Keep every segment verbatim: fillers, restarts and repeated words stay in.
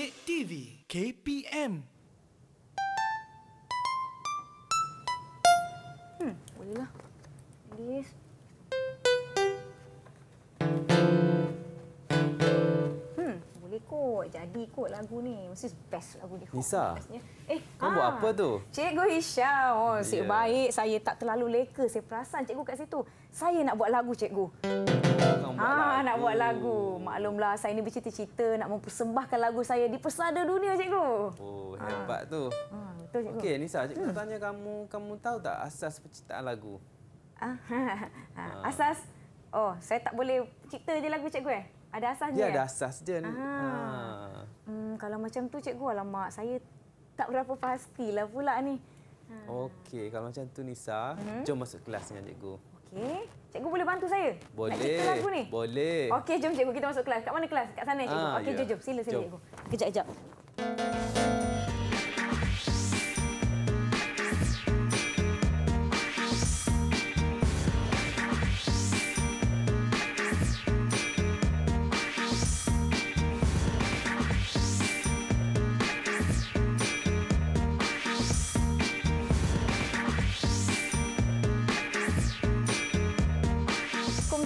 Didik T V K P M. Hmm, bolehlah. Dis. Hmm, boleh kot. Jadi kot lagu ni. Mesti best lagu ni. Nisa. Eh, kau ah, buat apa tu? Cikgu Hisham. Oh, yeah. Baik. Saya tak terlalu leka. Saya perasan cikgu kat situ. Saya nak buat lagu, cikgu. Ah, nak buat lagu. Maklumlah saya ni bercita-cita nak mempersembahkan lagu saya di persada dunia, cikgu. Oh, hebat ha. tu. Ha, betul cikgu. Okey, Nisa, cikgu hmm. tanya kamu, kamu tahu tak asas penciptaan lagu? Ah, ha, ha. Asas. Oh, saya tak boleh cipta je lagu cikgu eh. Ada asas dia. Ya, ada asas dia. Ha. Hmm, kalau macam tu cikgu, alamak, saya tak berapa pastilah pula ni. Ha. Okey, kalau macam tu Nisa, hmm. jom masuk kelas dengan cikgu. Okey. Cikgu boleh bantu saya? Boleh. Nak cipta lagu ni? Boleh. Okey, jom cikgu kita masuk kelas. Kat mana kelas? Kat sana cikgu. Ah, Okey, yeah. jom jom. Sila sila jom. Cikgu. Kejap kejap.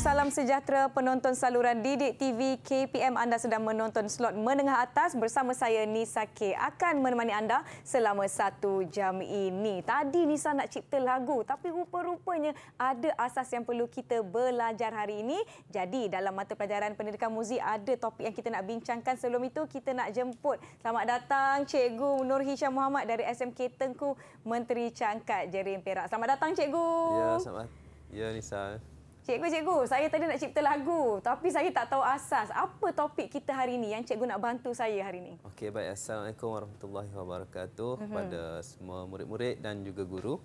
Salam sejahtera penonton saluran Didik T V K P M. Anda sedang menonton slot menengah atas bersama saya Nisa K. Akan menemani anda selama satu jam ini. Tadi Nisa nak cipta lagu tapi rupa-rupanya ada asas yang perlu kita belajar hari ini. Jadi dalam mata pelajaran pendidikan muzik ada topik yang kita nak bincangkan. Sebelum itu kita nak jemput. Selamat datang Cikgu Nur Hisham Muhammad dari S M K Tengku Menteri Changkat Jerin Perak. Selamat datang Cikgu. Ya, selamat. Ya Nisa. Cikgu, cikgu, saya tadi nak cipta lagu tapi saya tak tahu asas. Apa topik kita hari ini yang cikgu nak bantu saya hari ini? Okey, baik. Assalamualaikum warahmatullahi wabarakatuh mm-hmm. pada semua murid-murid dan juga guru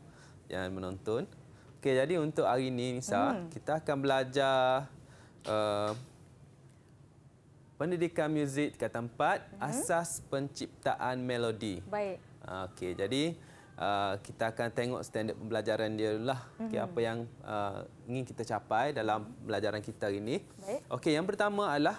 yang menonton. Okey, jadi untuk hari ini Nisa, mm-hmm. kita akan belajar uh, pendidikan muzik tingkatan empat, mm-hmm. asas penciptaan melodi. Baik. Okey, jadi Uh, kita akan tengok standard pembelajaran dia dulu lah. Mm-hmm. Okay, apa yang uh, ingin kita capai dalam pembelajaran kita hari ini. Okey, yang pertama adalah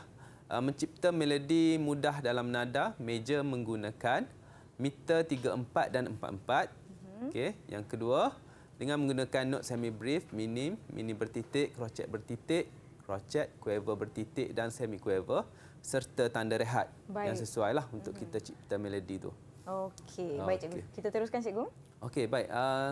uh, mencipta melodi mudah dalam nada meja menggunakan meter tiga empat dan empat empat. Mm-hmm. Okey, yang kedua dengan menggunakan not semi brief, minim, mini bertitik, crochet bertitik, crochet, quaver bertitik dan semi quaver serta tanda rehat. Baik. Yang sesuailah untuk mm-hmm. kita cipta melodi tu. Okey, baik cikgu. Okay. Kita teruskan cikgu. Okey, baik. Uh,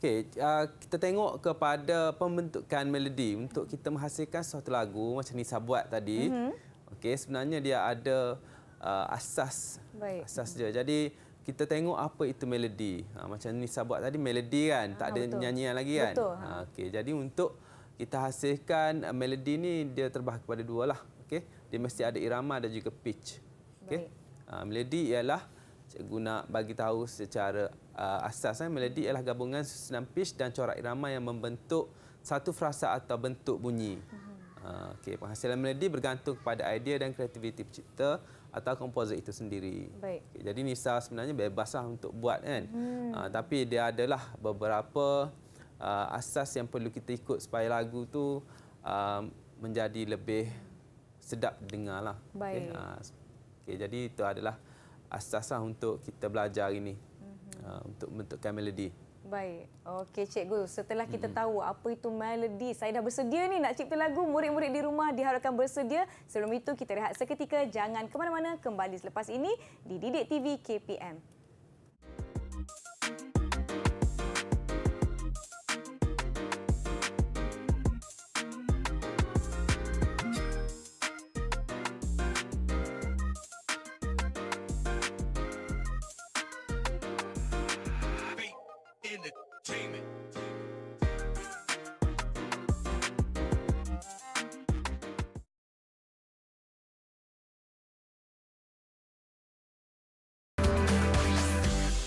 Okey, uh, kita tengok kepada pembentukan melodi untuk kita menghasilkan suatu lagu macam Nisa buat tadi. Mm-hmm. Okey, sebenarnya dia ada uh, asas. Baik. Asas dia. Jadi kita tengok apa itu melodi. Ha, macam Nisa buat tadi melodi kan, ha, tak ada betul. nyanyian lagi kan. Betul. Ha, okey, jadi untuk kita hasilkan uh, melodi ni dia terbahagi kepada dua lah. Okey, dia mesti ada irama dan juga pitch. Okey. Uh, melodi ialah cikgu nak bagi tahu secara uh, asas eh, melodi ialah gabungan susunan pitch dan corak irama yang membentuk satu frasa atau bentuk bunyi. Uh, okay. Penghasilan melodi bergantung kepada idea dan kreativiti pencipta atau komposer itu sendiri. Baik. Okay, jadi Nisa sebenarnya bebaslah untuk buat kan. Hmm. Uh, tapi dia adalah beberapa uh, asas yang perlu kita ikut supaya lagu tu uh, menjadi lebih sedap dengarlah. Baik. Okay. Uh, okay, jadi itu adalah asaslah untuk kita belajar hari ini mm-hmm. uh, untuk membentukkan melodi. Baik. Okey cikgu, setelah kita mm-hmm. tahu apa itu melodi, saya dah bersedia ni nak cipta lagu. Murid-murid di rumah diharapkan bersedia. Sebelum itu kita rehat seketika. Jangan ke mana-mana, kembali selepas ini di Didik T V K P M.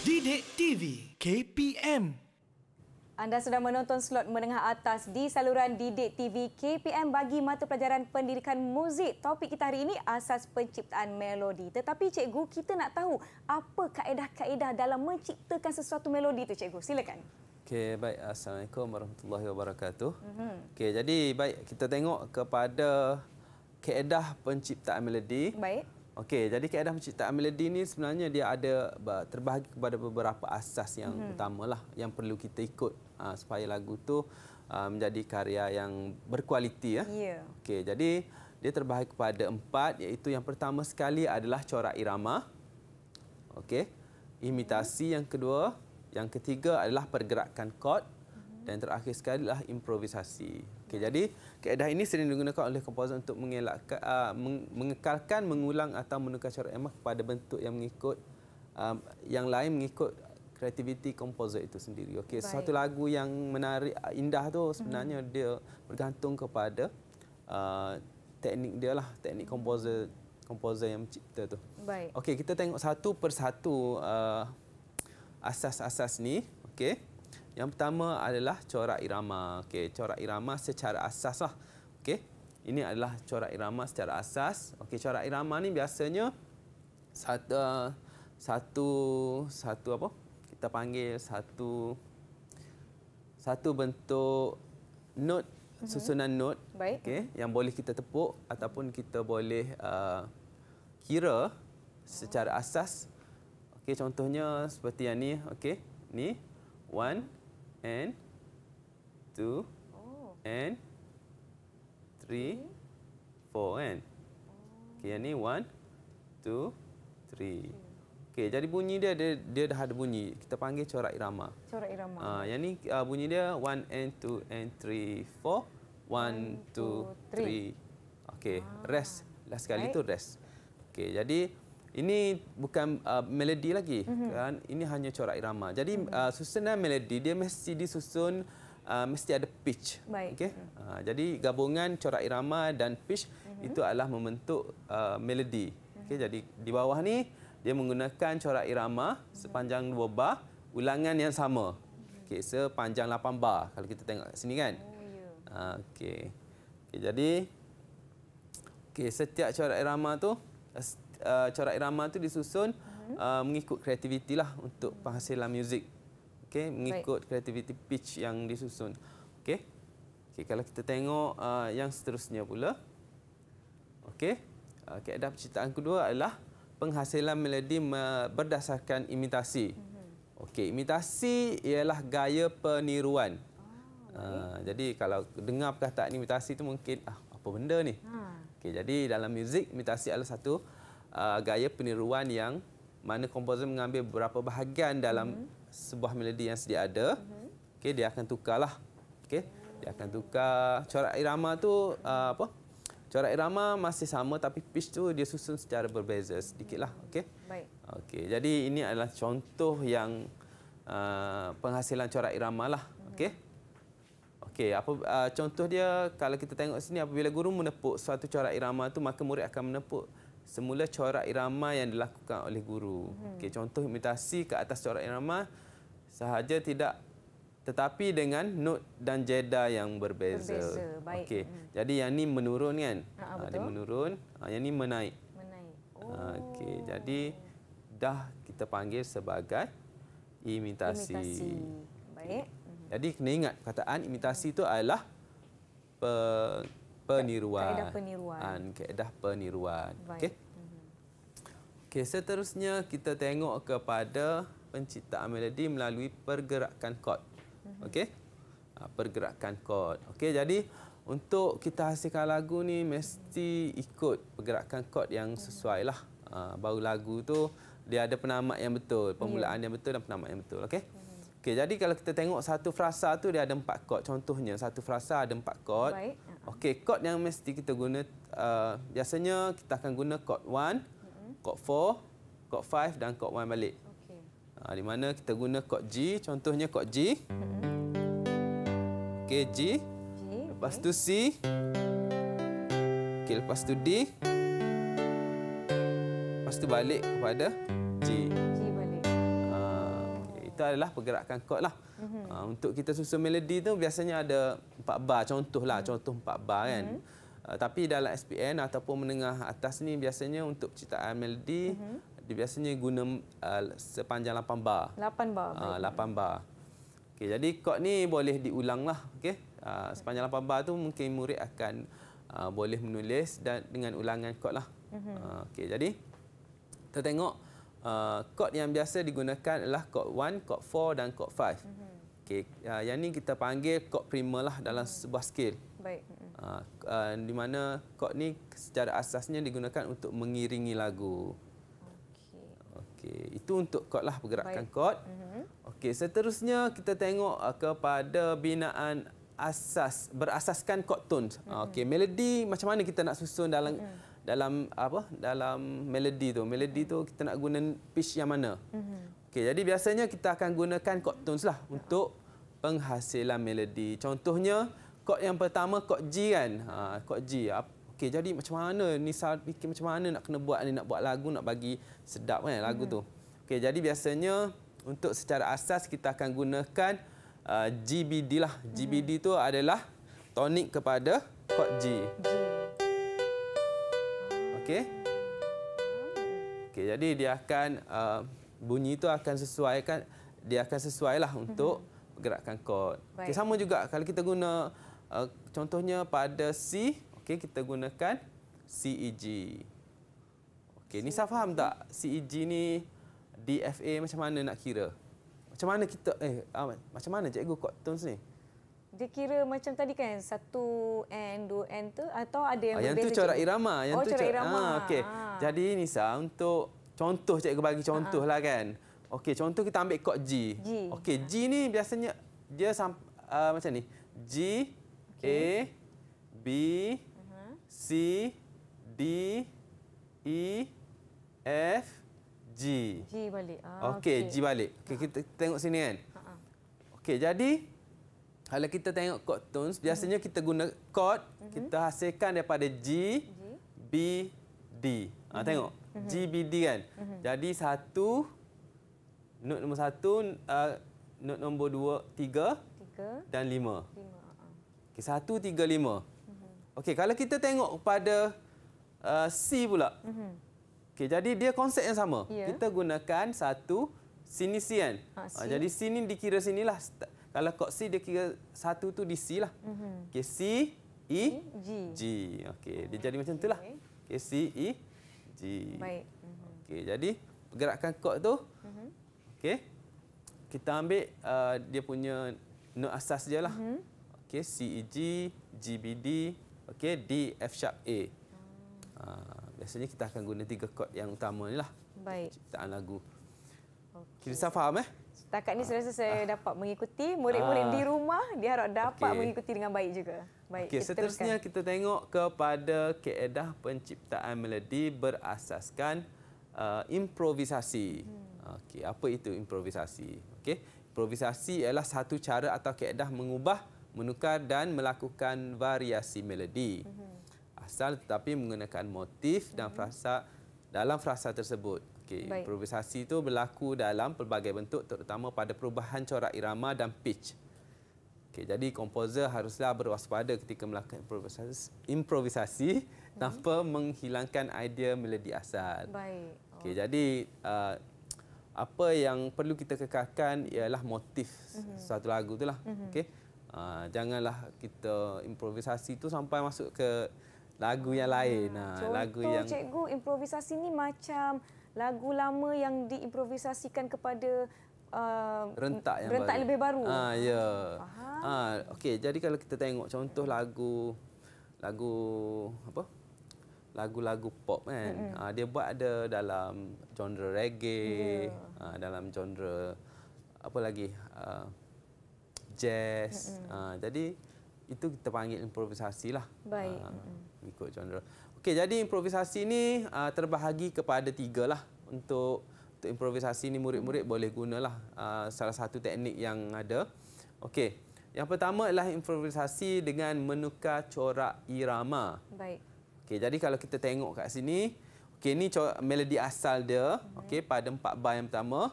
Didik T V K P M. Anda sudah menonton slot menengah atas di saluran Didik T V K P M bagi mata pelajaran pendidikan muzik. Topik kita hari ini asas penciptaan melodi. Tetapi cikgu, kita nak tahu apa kaedah-kaedah dalam menciptakan sesuatu melodi itu cikgu. Silakan. Okey, baik. Assalamualaikum warahmatullahi wabarakatuh. Mm-hmm. Okey, jadi baik kita tengok kepada kaedah penciptaan melodi. Baik. Okey, jadi kaedah penciptaan melodi ni sebenarnya dia ada terbahagi kepada beberapa asas yang hmm. utamalah yang perlu kita ikut uh, supaya lagu tu uh, menjadi karya yang berkualiti ya. Yeah. Okey, jadi dia terbahagi kepada empat, iaitu yang pertama sekali adalah corak irama. Okey. Imitasi yang kedua, yang ketiga adalah pergerakan kod dan terakhir sekali adalah improvisasi. Okey, jadi kaedah ini sering digunakan oleh komposer untuk mengelakkan, uh, mengekalkan, mengulang atau menukar corak irama kepada bentuk yang mengikut uh, yang lain mengikut kreativiti komposer itu sendiri. Okey, satu lagu yang menarik indah tu sebenarnya mm-hmm. dia bergantung kepada uh, teknik dia lah, teknik komposer komposer yang mencipta tu. Baik. Okey, kita tengok satu persatu uh, asas-asas ni. Okey. Yang pertama adalah corak irama. Okey, corak irama secara asaslah. Okey. Ini adalah corak irama secara asas. Okey, corak irama ni biasanya satu satu satu apa? Kita panggil satu satu bentuk not, susunan not. Okey, yang boleh kita tepuk ataupun kita boleh uh, kira secara asas. Okey, contohnya seperti yang ni. Okey, ni one and two oh. and three four and okey, yang ni one two three. Okey, jadi bunyi dia, dia dia dah ada bunyi, kita panggil corak irama. Corak irama. Uh, yang ni uh, bunyi dia one and two and three four one two three. Okey, ah. rest last sekali right. tu rest. Okey, jadi ini bukan uh, melodi lagi, mm-hmm. kan? Ini hanya corak irama. Jadi mm-hmm. uh, susunan melodi dia mesti disusun, uh, mesti ada pitch. Okey. Mm-hmm. Uh, jadi gabungan corak irama dan pitch mm-hmm. itu adalah membentuk uh, melodi. Mm-hmm. Okey, jadi di bawah ni dia menggunakan corak irama mm-hmm. sepanjang dua bar, ulangan yang sama. Mm-hmm. Okey, sepanjang lapan bar kalau kita tengok kat sini kan. Oh, yeah. uh, Okey. Okey, jadi okey, setiap corak irama tu Uh, corak irama itu disusun uh, mengikut kreativiti lah untuk penghasilan muzik. Okey, mengikut kreativiti pitch yang disusun. Okey. Okey, kalau kita tengok uh, yang seterusnya pula. Okey. Uh, kaedah penciptaan kedua adalah penghasilan melodi berdasarkan imitasi. Okey, imitasi ialah gaya peniruan. Uh, jadi kalau dengar perkataan imitasi itu mungkin ah apa benda ni? Okey, jadi dalam muzik imitasi adalah satu Uh, gaya peniruan yang mana komposer mengambil beberapa bahagian dalam mm-hmm. sebuah melodi yang sedia ada. Mm-hmm. Okey, dia akan tukarlah. Okey, dia akan tukar corak irama tu uh, apa? Corak irama masih sama tapi pitch tu dia susun secara berbeza sedikitlah. Okey. Baik. Okey, jadi ini adalah contoh yang uh, penghasilan corak irama lah. Mm-hmm. Okey. Okey, apa uh, contoh dia kalau kita tengok sini, apabila guru menepuk suatu corak irama tu maka murid akan menepuk semula corak irama yang dilakukan oleh guru. Hmm. Okey, contoh imitasi ke atas corak irama sahaja tidak, tetapi dengan not dan jeda yang berbeza. Berbeza. Baik. Okey. Hmm. Jadi yang ni menurun kan? Ha, dia menurun, yang ni menaik. Menaik. Oh. Okey, jadi dah kita panggil sebagai imitasi. Imitasi. Baik. Okay. Jadi kena ingat kataan imitasi itu adalah pe peniruan. Kaedah peniruan. Kaedah peniruan. Okey. Okey, seterusnya kita tengok kepada penciptaan melodi melalui pergerakan kod. Okey. Pergerakan kod. Okey, jadi untuk kita hasilkan lagu ni mesti ikut pergerakan kod yang sesuai lah. Baru lagu tu dia ada penamat yang betul, permulaan yang betul dan penamat yang betul. Okey. Okey, jadi kalau kita tengok satu frasa tu dia ada empat kod. Contohnya satu frasa ada empat kod. Baik. Okey, kod yang mesti kita guna uh, biasanya kita akan guna kod one, kod four, kod five dan kod one balik. Okey. Uh, di mana kita guna kod G, contohnya kod G. Okey, G. G. Lepas tu C. Okey, lepas tu D. Lepas tu balik kepada G. Itu adalah pergerakan kod lah. Mm-hmm. Uh, untuk kita susun melodi tu biasanya ada empat bar, contohlah, mm-hmm. contoh empat bar kan. Mm-hmm. Uh, tapi dalam S P N ataupun menengah atas ni biasanya untuk ciptaan melodi mm-hmm. dia biasanya guna uh, sepanjang lapan bar. lapan bar. Ah, uh, lapan bar. Okey, jadi kod ni boleh diulanglah, okey. Uh, sepanjang lapan bar tu mungkin murid akan uh, boleh menulis dan dengan ulangan kod lah. Mm-hmm. uh, okay, jadi kita tengok uh, kod yang biasa digunakan adalah kod satu, kod empat dan kod lima. Mm-hmm. Okay, uh, yang ni kita panggil kod primer lah dalam mm-hmm. sebuah skil. Baik. Mm-hmm. uh, uh, di mana kod ni secara asasnya digunakan untuk mengiringi lagu. Okay, itu untuk kod lah, pergerakan Baik. kod. Mm-hmm. Okey, seterusnya kita tengok kepada binaan asas berasaskan kod tone. Mm-hmm. Okey, melodi macam mana kita nak susun dalam mm-hmm. dalam apa? Dalam melodi tu. Melodi mm-hmm. tu kita nak guna pitch yang mana? Mm-hmm. Okey, jadi biasanya kita akan gunakan kod tones lah mm-hmm. untuk penghasilan melodi. Contohnya kod yang pertama kod G kan. Ha, kod G. Okey, jadi macam mana Nisa fikir macam mana nak kena buat ni, nak buat lagu, nak bagi sedap kan lagu hmm. tu. Okey, jadi biasanya untuk secara asas kita akan gunakan uh, G B D lah. Hmm. G B D tu adalah tonik kepada kod G. G. Okey. Okey, jadi dia akan uh, bunyi tu akan sesuaikan dia akan sesuailah untuk hmm. gerakan kod. Okay, sama juga kalau kita guna uh, contohnya pada C. Okey, kita gunakan C E G. Okey, Nisa faham tak C E G ni D F A macam mana nak kira? Macam mana kita eh ah, macam mana cikgu kod tones ni? Dia kira macam tadi kan satu N, dua N tu atau ada yang ah, berbeza? Yang tu corak irama, yang oh, tu corak irama. Ah, okey. Ah. Jadi Nisa untuk contoh cikgu bagi contohlah ah. kan. Okey, contoh kita ambil kod G. G. Okey, ah. G ni biasanya dia uh, macam ni. G okay. A B C, D, E, F, G. G balik. Ah, okey, okay. G balik. Okay, kita tengok sini kan. Uh-huh. Okey, jadi kalau kita tengok kod tones, biasanya kita guna kod, uh-huh. kita hasilkan daripada G, G. B, D. Uh-huh. Ha, tengok, uh-huh. G, B, D kan. Uh-huh. Jadi satu, note nombor satu, uh, note nombor dua, tiga, tiga. dan lima. Lima. Uh-huh. Okey, satu, tiga, lima. Okey, kalau kita tengok pada uh, C pula. Mm-hmm. Okey, jadi dia konsep yang sama. Yeah. Kita gunakan satu, sini C kan. Ha, C. Uh, jadi C ni dikira sinilah. Kalau kod C dia kira satu tu di C lah. Mm-hmm. Okey, C, E, G. G. Okey, dia jadi okay. macam itulah. Okey, C, E, G. Baik. Mm-hmm. Okey, jadi pergerakan kod tu. Mm-hmm. Okey. Kita ambil uh, dia punya note asas dia lah. Mm-hmm. Okey, C, E, G, G, B, D. Okey, D, F sharp A. Hmm. Biasanya kita akan guna tiga kod yang utama ni lah. Baik. Ciptaan lagu. Okay. Kita faham eh? Setakat ni saya rasa saya ah. dapat mengikuti. Murid-murid ah. di rumah dia harap dapat okay. mengikuti dengan baik juga. Baik. Okay, kita seterusnya teruskan. Kita tengok kepada kaedah penciptaan melodi berasaskan uh, improvisasi. Hmm. Okey, apa itu improvisasi? Okey, improvisasi ialah satu cara atau kaedah mengubah, menukar dan melakukan variasi melodi. Asal tetapi menggunakan motif dan frasa dalam frasa tersebut. Okey, improvisasi itu berlaku dalam pelbagai bentuk terutama pada perubahan corak irama dan pitch. Okey, jadi komposer haruslah berwaspada ketika melakukan improvisasi, improvisasi hmm. tanpa menghilangkan idea melodi asal. Baik. Okey, oh. jadi uh, apa yang perlu kita kekalkan ialah motif hmm. suatu lagu itulah. Hmm. Okey. Uh, janganlah kita improvisasi tu sampai masuk ke lagu yang lain. Ha, contoh lagu yang cikgu improvisasi ni macam lagu lama yang diimprovisasikan kepada uh, rentak yang rentak baru. lebih baru. Ha uh, ya. Yeah. Uh, okey, jadi kalau kita tengok contoh lagu lagu apa? Lagu-lagu pop kan. Mm-hmm. uh, dia buat ada dalam genre reggae, yeah. uh, dalam genre apa lagi? Uh, jazz. Mm-hmm. Uh, jadi itu kita panggil improvisasi lah. Baik. Uh, ikut genre. Okey, jadi improvisasi ni uh, terbahagi kepada tiga lah. Untuk, untuk improvisasi ni murid-murid boleh gunalah uh, salah satu teknik yang ada. Okey, yang pertama ialah improvisasi dengan menukar corak irama. Baik. Okey, jadi kalau kita tengok kat sini, okey ni corak, melodi asal dia. Mm-hmm. Okey, pada empat bar yang pertama.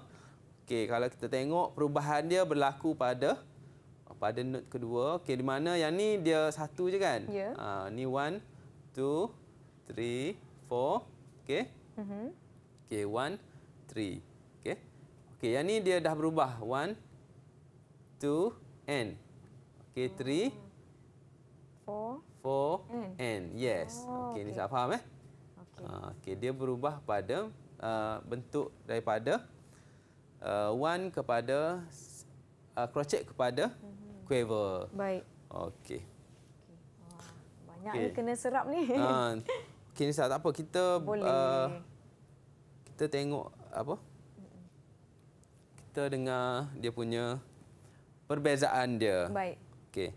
Okey, kalau kita tengok perubahan dia berlaku pada pada note kedua. Okey, di mana yang ni dia satu je kan? Ya. Yeah. Uh, ni one, two, three, four. Okey. Mm-hmm. Okey, one, three. Okey. Okey, yang ni dia dah berubah. One, two, and. Okey, three, For. For N. N. Yes. Oh, Okey, okay. Nisa faham eh? Okey. Okay. Dia berubah pada uh, bentuk daripada uh, one kepada uh, crochet kepada mm-hmm. quiver. Baik. Okey. Okay. Banyak okay. ni kena serap ni. Uh, Okey Nisa, tak apa. Kita Boleh. Uh, kita tengok apa? Mm-mm. Kita dengar dia punya perbezaan dia. Baik. Okey.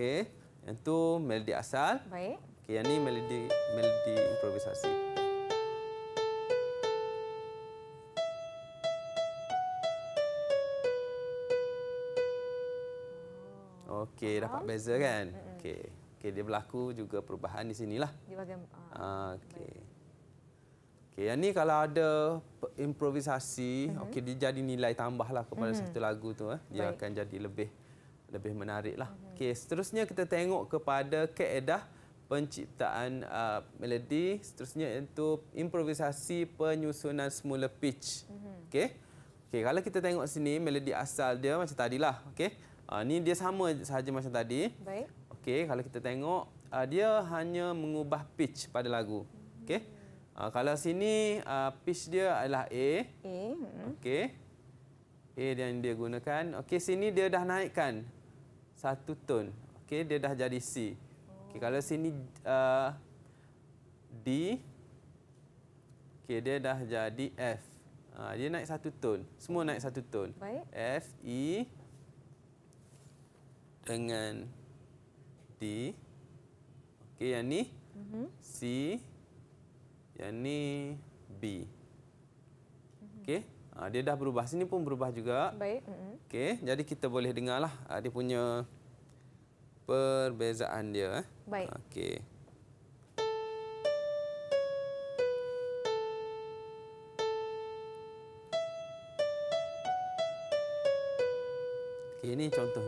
Okey, yang tu melodi asal. Baik. Okey, yang ni melodi melodi improvisasi. Okey, dapat beza kan? Okey. Okey, dia berlaku juga perubahan di sinilah. Di bahagian ah, okey. Okey, yang ni kalau ada improvisasi, uh-huh. okey dia jadi nilai tambahlah kepada uh-huh. satu lagu tu eh. Dia Baik. akan jadi lebih lebih menariklah. Uh-huh. Okey, seterusnya kita tengok kepada kaedah penciptaan uh, melodi, seterusnya itu improvisasi penyusunan semula pitch. Uh-huh. Okey. Okey, kalau kita tengok sini melodi asal dia macam tadilah, okey. Uh, ni dia sama sahaja macam tadi. Baik. Okey, kalau kita tengok uh, dia hanya mengubah pitch pada lagu. Okey. Uh, kalau sini uh, pitch dia adalah A. A. Okey. A yang dia gunakan. Okey, sini dia dah naikkan satu tone. Okey, dia dah jadi C. Okey, kalau sini uh, D. Okey, dia dah jadi F. Uh, dia naik satu tone. Semua naik satu tone. Baik. F, E dengan D. Okey, yang ni mm-hmm. C, yang ni B. Mm-hmm. Okey, dia dah berubah. Sini pun berubah juga. Baik. Mm-hmm. Okey, jadi kita boleh dengarlah dia punya perbezaan dia. Baik. Okey. Okey, ini contoh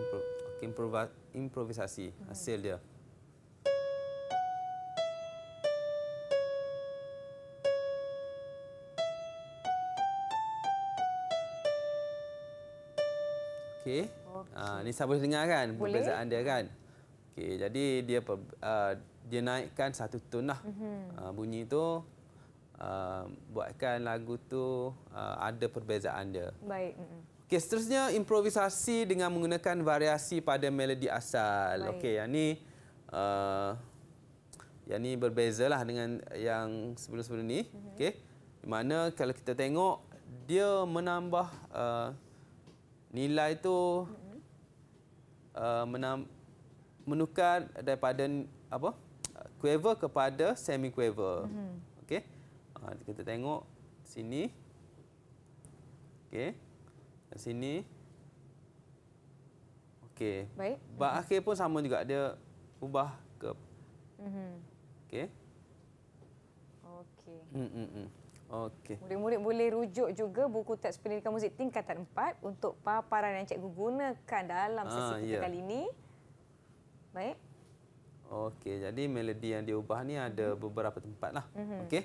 improvisasi hasil dia. Okey. Ah, okay. Nisa boleh dengar kan boleh. perbezaan dia kan? Okey, jadi dia uh, dia naikkan satu tone lah. Mm-hmm. Uh, bunyi tu uh, buatkan lagu tu uh, ada perbezaan dia. Baik. Okey, seterusnya improvisasi dengan menggunakan variasi pada melodi asal. Okey, yang ni uh, yang ni berbezalah dengan yang sebelum-sebelum ni. Mm-hmm. Okey. Di mana kalau kita tengok dia menambah uh, nilai itu uh, menam, menukar daripada apa quiver kepada semi quiver. Mm-hmm. Okey, uh, kita tengok sini, okey, sini, okey. Baik. Bak akhir pun sama juga, dia ubah ke. Mm-hmm. Okey. Okey. Mm-mm. Okey. Murid-murid boleh rujuk juga buku teks pendidikan muzik tingkatan empat untuk paparan yang cikgu gunakan dalam sesi kita yeah. kali ini. Baik. Okey, jadi melodi yang diubah ni ada beberapa tempat lah. Mm-hmm. Okey.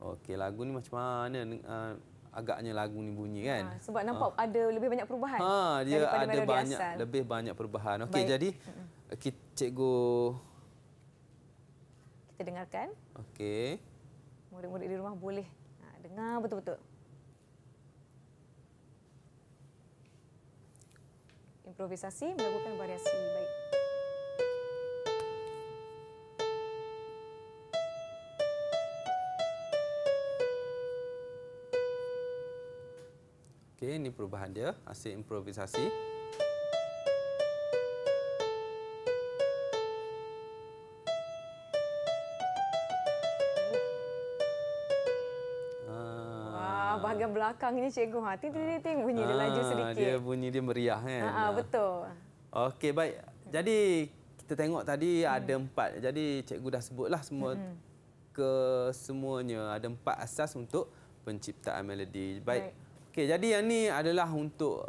Okey, lagu ni macam mana uh, agaknya lagu ni bunyi kan? Ha, sebab nampak ha. ada lebih banyak perubahan. Ha, dia ada banyak asal. lebih banyak perubahan. Okey, jadi mm-hmm. okay, cikgu kita dengarkan. Okey. Murid-murid di rumah boleh dengar betul-betul. Improvisasi melakukan variasi. Baik. Okey, ini perubahan dia, hasil improvisasi. Bahagian belakang ni cikgu ha ting-ting bunyi dia laju sedikit. Dia bunyi dia meriah kan. Ha, betul. Okey, baik. Jadi kita tengok tadi hmm. ada empat. Jadi cikgu dah sebutlah semua hmm. ke semuanya ada empat asas untuk penciptaan melodi. Baik. Baik. Okey, jadi yang ni adalah untuk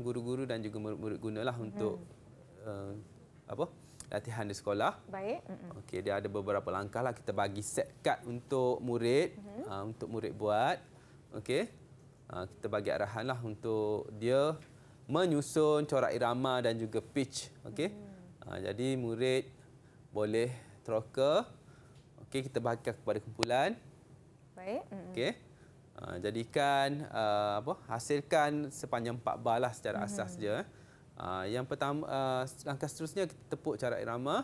guru-guru uh, dan juga murid-murid gunalah untuk hmm. uh, apa? latihan di sekolah. Baik. Okey, dia ada beberapa langkah lah, kita bagi set kad untuk murid, mm-hmm. uh, untuk murid buat. Okey. Uh, kita bagi arahan lah untuk dia menyusun corak irama dan juga pitch. Okey. Mm. Uh, jadi murid boleh teroka. Okey, kita bagikan kepada kumpulan. Baik. Mm-hmm. Okey. Uh, jadikan uh, apa? Hasilkan sepanjang empat bar lah secara mm-hmm. asas dia. Uh, yang pertama, uh, langkah seterusnya kita tepuk corak irama,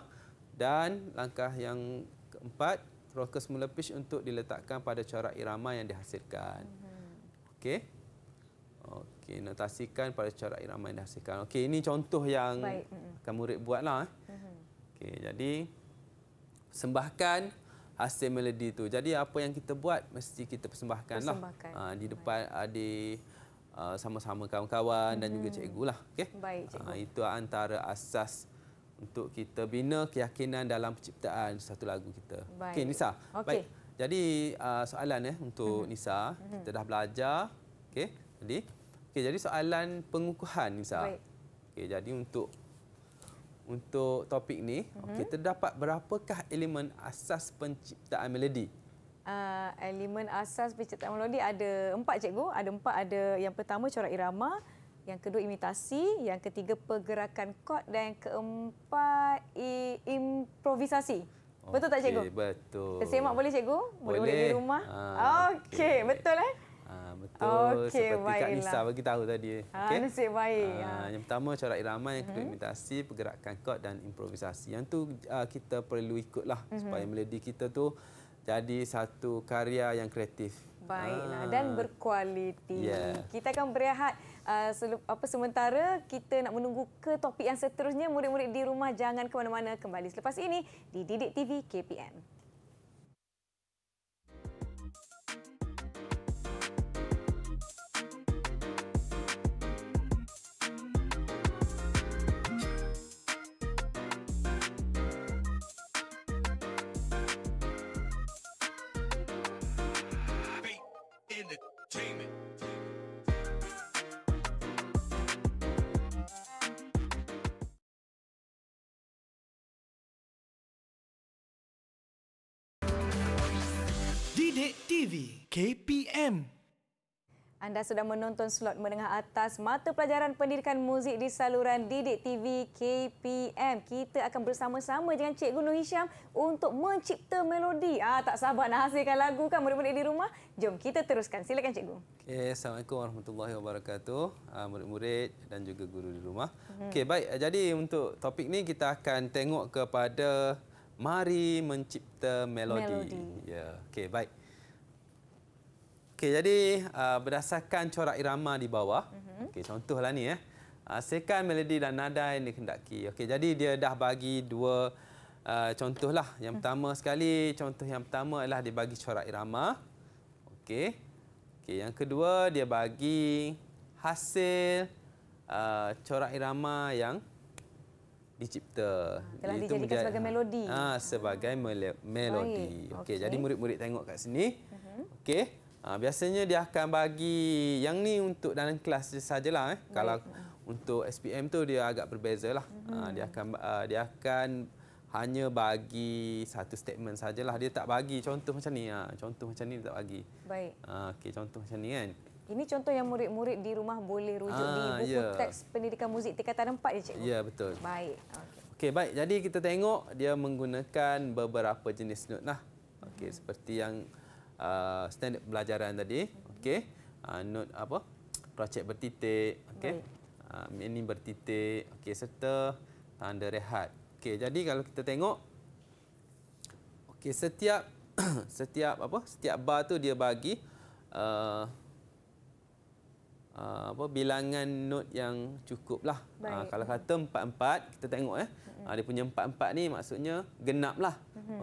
dan langkah yang keempat, teroka semula pitch untuk diletakkan pada corak irama yang dihasilkan. Mm-hmm. Okey. Okey, notasikan pada corak irama yang dihasilkan. Okey, ini contoh yang mm-hmm. akan murid buatlah. Mm-hmm. Okey, jadi persembahkan hasil melodi itu. Jadi apa yang kita buat mesti kita persembahkanlah. Persembahkan. Uh, di depan uh, di uh, sama-sama kawan-kawan mm-hmm. dan juga cikgulah. Okey. Baik, cikgu. Uh, itu antara asas untuk kita bina keyakinan dalam penciptaan satu lagu kita. Okey, Nisa. Okay. Baik. Jadi uh, soalan eh untuk mm-hmm. Nisa, mm-hmm. kita dah belajar. Okey. Jadi okey, jadi soalan pengukuhan, Nisa. Baik. Okey, jadi untuk Untuk topik ni, mm-hmm. okay, terdapat berapakah elemen asas penciptaan melodi? Uh, elemen asas penciptaan melodi ada empat, cikgu. Ada empat. Ada yang pertama corak irama, yang kedua imitasi, yang ketiga pergerakan kod, dan yang keempat improvisasi. Okay, betul tak, cikgu? Betul. Tersemak boleh, cikgu? Boleh di rumah. Ha, Okey, okay. Betul eh? Ha, betul, okay, seperti baiklah. Kak Nisa bagi tahu tadi. Ha, okay? Nasib baik. Ha, ha. Yang pertama corak irama, yang kedua mm-hmm. imitasi, pergerakan kod dan improvisasi. Yang tu kita perlu ikutlah mm-hmm. supaya melodi kita tu jadi satu karya yang kreatif. Baiklah, ha. Dan berkualiti. Yeah. Kita akan berehat uh, apa sementara kita nak menunggu ke topik yang seterusnya. Murid-murid di rumah jangan ke mana-mana, kembali selepas ini di Didik T V K P M. Didik T V K P M. Anda sudah menonton slot menengah atas mata pelajaran pendidikan muzik di saluran Didik T V K P M. Kita akan bersama-sama dengan Cikgu Nur Hisham untuk mencipta melodi. Ah, tak sabar nak hasilkan lagu kan murid-murid di rumah? Jom kita teruskan. Silakan Cikgu. Okay, Assalamualaikum warahmatullahi wabarakatuh. Murid-murid dan juga guru di rumah. Hmm. Okey, baik. Jadi untuk topik ni kita akan tengok kepada mari mencipta melodi. melodi. Ya. Okey, baik. Okey, jadi uh, berdasarkan corak irama di bawah. Mm-hmm. Okey, contohlah ni ya. Hasilkan melodi dan nada yang dikehendaki. Okey, jadi dia dah bagi dua uh, contohlah. Yang pertama mm-hmm. sekali, contoh yang pertama ialah dia bagi corak irama. Okey. Okey, yang kedua dia bagi hasil uh, corak irama yang dicipta. Telah itu dijadikan menjadi, sebagai melodi. Ah, sebagai mele melodi. Okey, okay. Jadi murid-murid tengok kat sini. Mm-hmm. Okey. Ha, biasanya dia akan bagi yang ni untuk dalam kelas sajalah eh. Baik. Kalau untuk S P M tu dia agak berbezalah. Mm-hmm. Ha, dia akan uh, dia akan hanya bagi satu statement sajalah. Dia tak bagi contoh macam ni. Ha, contoh macam ni dia tak bagi. Baik. Ha, okey, contoh macam ni kan. Ini contoh yang murid-murid di rumah boleh rujuk ha, di buku yeah. teks pendidikan muzik tingkatan empat ya, cikgu. Ya, yeah, betul. Baik. Okey, okay, baik. Jadi kita tengok dia menggunakan beberapa jenis not lah. Okey, mm-hmm. seperti yang Uh, standard pelajaran tadi, okey, uh, not apa, projek bertitik, okey, uh, ini bertitik, okey, serta tanda rehat. Okey, jadi kalau kita tengok, okey, setiap setiap apa, setiap bar tu dia bagi uh, uh, apa bilangan not yang cukuplah. Uh, kalau kata empat empat, kita tengok eh, uh, dia punya empat empat ni maksudnya genaplah.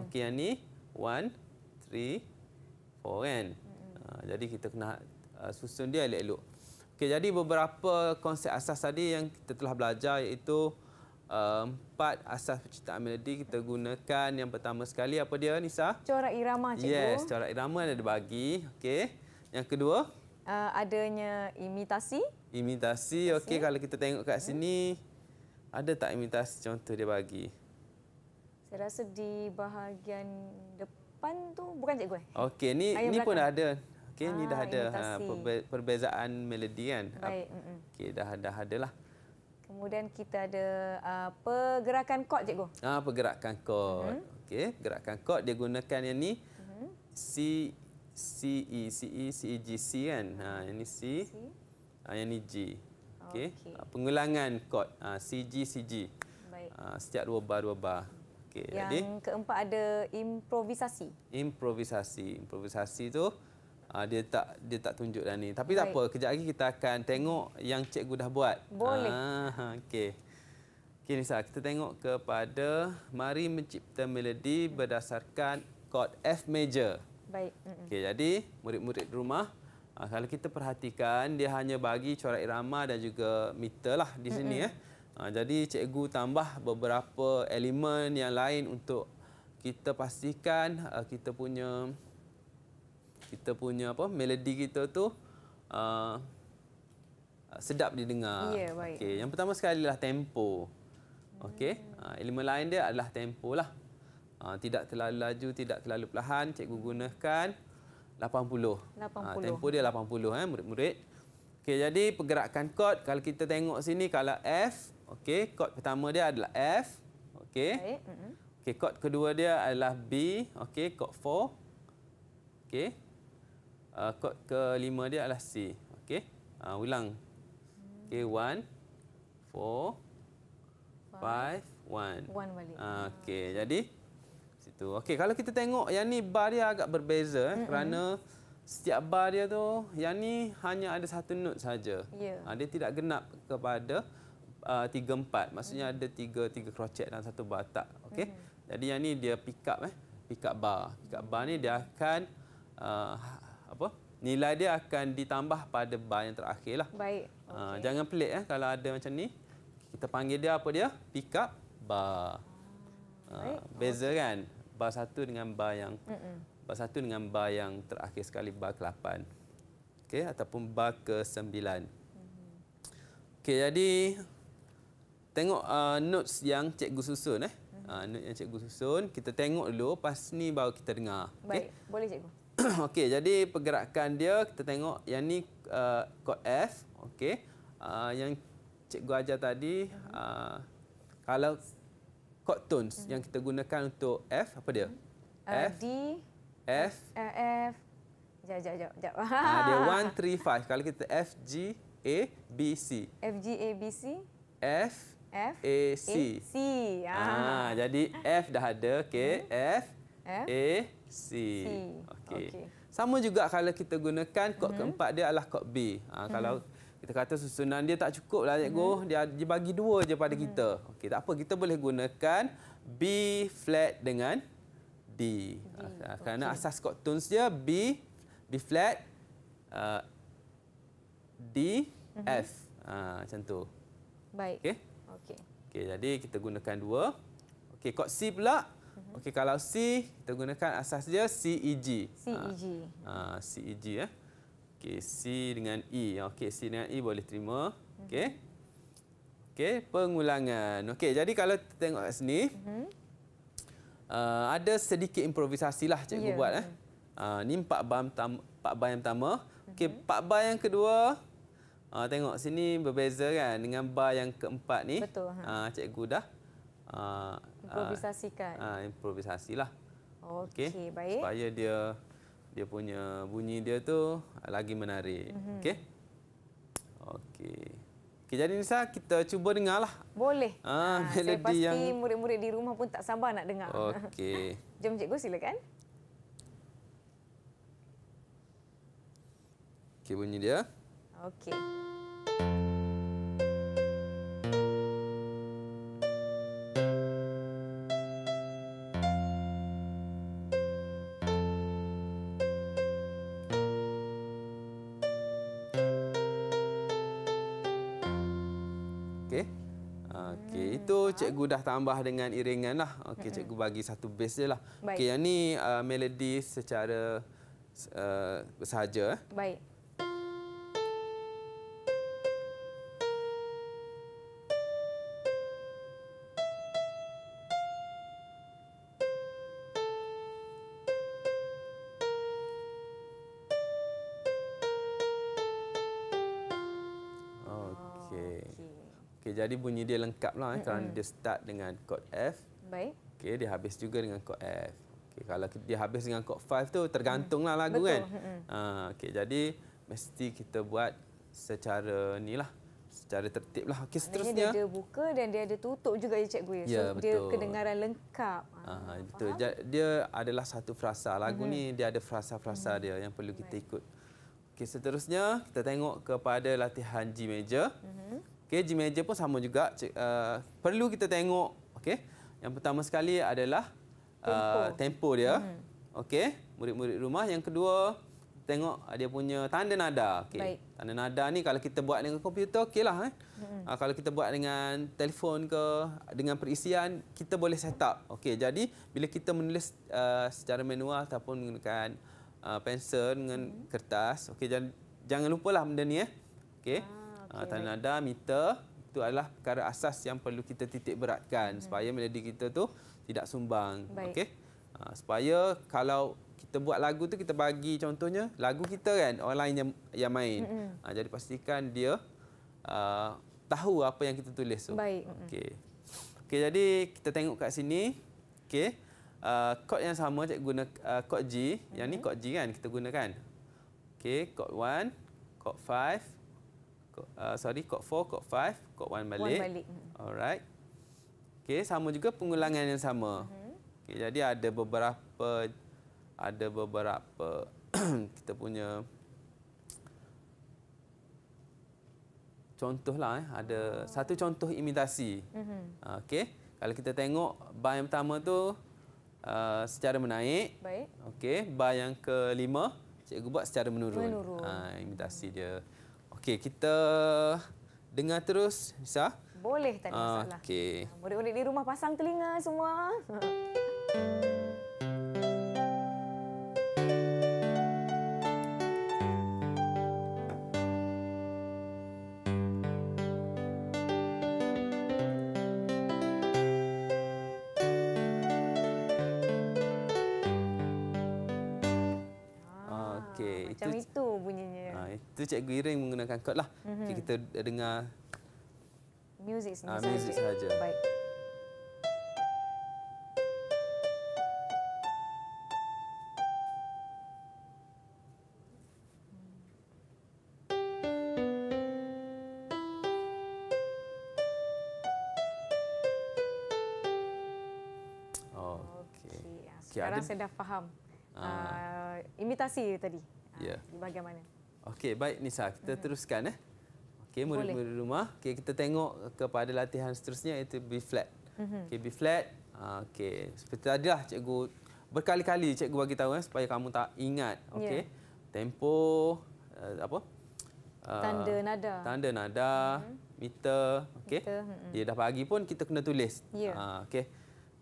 Okey, yang ni one, three. Oh, kan? Mm-hmm. uh, jadi kita kena uh, susun dia elok-elok. Okey, jadi beberapa konsep asas tadi yang kita telah belajar iaitu uh, empat asas penciptaan melodi kita gunakan. Yang pertama sekali apa dia, Nisa? Corak irama, cikgu. Yes, corak irama ada bagi. Okey. Yang kedua, uh, adanya imitasi. Imitasi. Okey, kalau kita tengok kat sini, ada tak imitasi contoh dia bagi? Saya rasa di bahagian depan tu bukan cikgu eh. Okey, ni Ayam ni belakang pun ada. Okey, ah, ni dah ada ha, perbezaan melodi kan. Baik, mm-mm. Okey, dah dah adalah. Kemudian kita ada uh, pergerakan kod cikgu. Ah, pergerakan kod. Mm-hmm. Okey, pergerakan kod dia gunakan yang ni. Mm-hmm. C C E C E C E G C kan. Ha, yang ni C. C. Ha, yang ni G. Okey. Okay. Pengulangan kod ha, C G C G. Baik. Ha, setiap dua bar dua bar. Okay, yang jadi keempat ada improvisasi. Improvisasi. Improvisasi tu uh, dia tak dia tak tunjuk dah ni. Tapi baik, tak apa, kejap lagi kita akan tengok yang cikgu dah buat. Boleh. Ah, okey. Okey Nisa, kita tengok kepada mari mencipta melodi berdasarkan kod F major. Baik. Okey, jadi murid-murid di rumah uh, kalau kita perhatikan dia hanya bagi corak irama dan juga meter lah di sini ya. Mm -mm. Eh. Ha, jadi cikgu tambah beberapa elemen yang lain untuk kita pastikan uh, kita punya kita punya apa melodi kita tu uh, sedap didengar. Yeah, okey, yang pertama sekali lah tempo. Okey, uh, elemen lain dia adalah tempo lah. Uh, tidak terlalu laju, tidak terlalu perlahan. Cikgu gunakan lapan puluh. lapan puluh. Uh, tempo dia lapan puluh eh murid-murid. Okey, jadi pergerakan kod kalau kita tengok sini kalau F, okey, kod pertama dia adalah F, okey. Okey, kod kedua dia adalah B, okey, kod empat. Okey. Uh, kod kelima dia adalah C, okey. Uh, ulang. Okey, one, four, five, one. One balik. Uh, okey, jadi situ. Okey, kalau kita tengok yang ni bar dia agak berbeza eh, kerana setiap bar dia tu yang ni hanya ada satu note saja. Yeah. Uh, dia tidak genap kepada tiga empat, maksudnya ada tiga tiga crochet dalam satu bar tak, okey. Mm. Jadi yang ni dia pick up eh, pick up bar. Pick up bar ni dia akan uh, apa? Nilai dia akan ditambah pada bar yang terakhir lah. Baik. Okay. Uh, jangan pelik eh kalau ada macam ni. Kita panggil dia apa dia? Pick up bar. Uh, beza okay kan? Bar satu dengan bar yang Mm-mm. bar satu dengan bar yang terakhir sekali bar ke lapan. Okey, ataupun bar ke sembilan. Mm-hmm. Okey, jadi tengok uh, notes yang cikgu susun eh. Uh, notes yang cikgu susun, kita tengok dulu pas ni baru kita dengar. Baik, okay? Boleh cikgu. Okey, jadi pergerakan dia kita tengok yang ni uh, kod F, okey. Uh, yang cikgu ajar tadi uh, kalau kod tones uh-huh. yang kita gunakan untuk F apa dia? Uh, F D F F, F. Jap jap jap jap. Uh, dia one three five. Kalau kita F G A B C. F G A B C. F F A C. A, C. Ah. ah, jadi F dah ada, okey. F, F A C. C. Okey. Okay. Sama juga kalau kita gunakan kod mm-hmm. keempat dia adalah kod B. Ah, mm-hmm. kalau kita kata susunan dia tak cukup lah cikgu, mm-hmm. dia dia bagi dua je pada mm-hmm. kita. Okey, tak apa, kita boleh gunakan B flat dengan D. D. Ah, kerana okay. asas kod tones dia B, B flat, uh, D, mm-hmm. F. Ah, macam tu. Baik. Okey. Okey. Okey, jadi kita gunakan dua. Okey, kod C pula. Uh-huh. Okey, kalau C kita gunakan asas dia C E G. C E G. Ah, C E G eh. Okey, C dengan E. Okey, C dengan E boleh terima. Uh-huh. Okey. Okey, pengulangan. Okey, jadi kalau kita tengok kat sini uh-huh. uh, ada sedikit improvisasi lah cikgu yeah. buat eh. Uh, ni empat bar tam, empat bar yang pertama. Okey, empat bar yang kedua. Uh, tengok sini berbeza kan dengan bar yang keempat ni. Betul. Ha. Uh, cikgu dah uh, improvisasikan. Uh, improvisasilah. Okey, okay, baik. Supaya dia dia punya bunyi dia tu lagi menarik. Mm-hmm. Okey. Okey. Okay, jadi Nisa, kita cuba dengarlah. Boleh. Uh, ha, saya pasti yang murid-murid di rumah pun tak sabar nak dengar. Okey. Jom cikgu silakan. Okey, bunyi dia. Okey. Cikgu dah tambah dengan iringan lah. Okey, cikgu bagi satu bass je lah. Okey, yang ni uh, melodi secara uh, bersahaja. Baik. Okey, jadi bunyi dia lengkap lah eh, kerana dia start dengan kod F. Baik. Okey, dia habis juga dengan kod F. Okey, kalau dia habis dengan kod lima tu tergantunglah lagu. Betul. Kan. Uh, okey, jadi mesti kita buat secara nilah, secara tertib lah. Okey, seterusnya dia ada buka dan dia ada tutup juga ya cikgu ya. So ya, dia kedengaran lengkap. Ah, betul. Faham? Dia adalah satu frasa. Lagu mm-hmm. ni dia ada frasa-frasa mm-hmm. dia yang perlu kita ikut. Okey, seterusnya kita tengok kepada latihan G major. Mm-hmm. Okey, G major pun sama juga. Uh, perlu kita tengok. Okey. Yang pertama sekali adalah uh, tempo dia. Mm-hmm. Okey, murid-murid rumah. Yang kedua, tengok dia punya tanda nada. Okay. Tanda nada ni kalau kita buat dengan komputer, okeylah. Eh? Hmm. Uh, kalau kita buat dengan telefon ke, dengan perisian, kita boleh set up. Okay, jadi, bila kita menulis uh, secara manual ataupun menggunakan uh, pensel dengan hmm. kertas, okay, jangan, jangan lupalah benda ni. Eh? Okay. Ah, okay, uh, tanda nada, meter, itu adalah perkara asas yang perlu kita titik beratkan hmm. supaya melodi kita tu tidak sumbang. Okay? Uh, supaya kalau kita buat lagu tu, kita bagi contohnya lagu kita kan, orang lain yang, yang main. Mm-hmm. Ha, jadi pastikan dia uh, tahu apa yang kita tulis tu. So. Baik. Okey. Okey, jadi kita tengok kat sini. Okey. Uh, kod yang sama cikgu guna uh, kod G. Mm-hmm. Yang ni kod G kan kita gunakan. Okey, kod satu, kod lima, kod, uh, sorry kod empat, kod lima, kod satu balik. satu balik. Alright. Okey, sama juga pengulangan yang sama. Mm-hmm. Okey, jadi ada beberapa ada beberapa kita punya contohlah eh ada oh. satu contoh imitasi. Mm-hmm. Okey, kalau kita tengok bar yang pertama tu uh, secara menaik. Baik. Okey, bar yang kelima cikgu buat secara menurun. menurun. Ha, imitasi dia. Okey, kita dengar terus Nisa. Boleh, tak ada uh, masalah. Okey. Murid-murid di rumah pasang telinga semua. Macam itu, itu bunyinya. Ha, itu cikgu Iring menggunakan kod lah. Mm-hmm. Okay, kita dengar muzik ha, sahaja. Baik. Oh, okay. Okay. Sekarang okay, saya dah faham ha. uh, imitasi tadi. Ya. Bagaimana? Okey, baik Nisa, kita teruskan eh. Okey, murid-murid rumah. Okey, kita tengok kepada latihan seterusnya iaitu B flat. Okey, B flat. Okey, seperti tadilah cikgu berkali-kali cikgu bagi tahu eh, supaya kamu tak ingat. Okey. Yeah. Tempo uh, apa? Uh, tanda nada. Tanda nada, mm-hmm. meter, okey. Mm-hmm. Dia dah bagi pun kita kena tulis. Yeah. Uh, okey.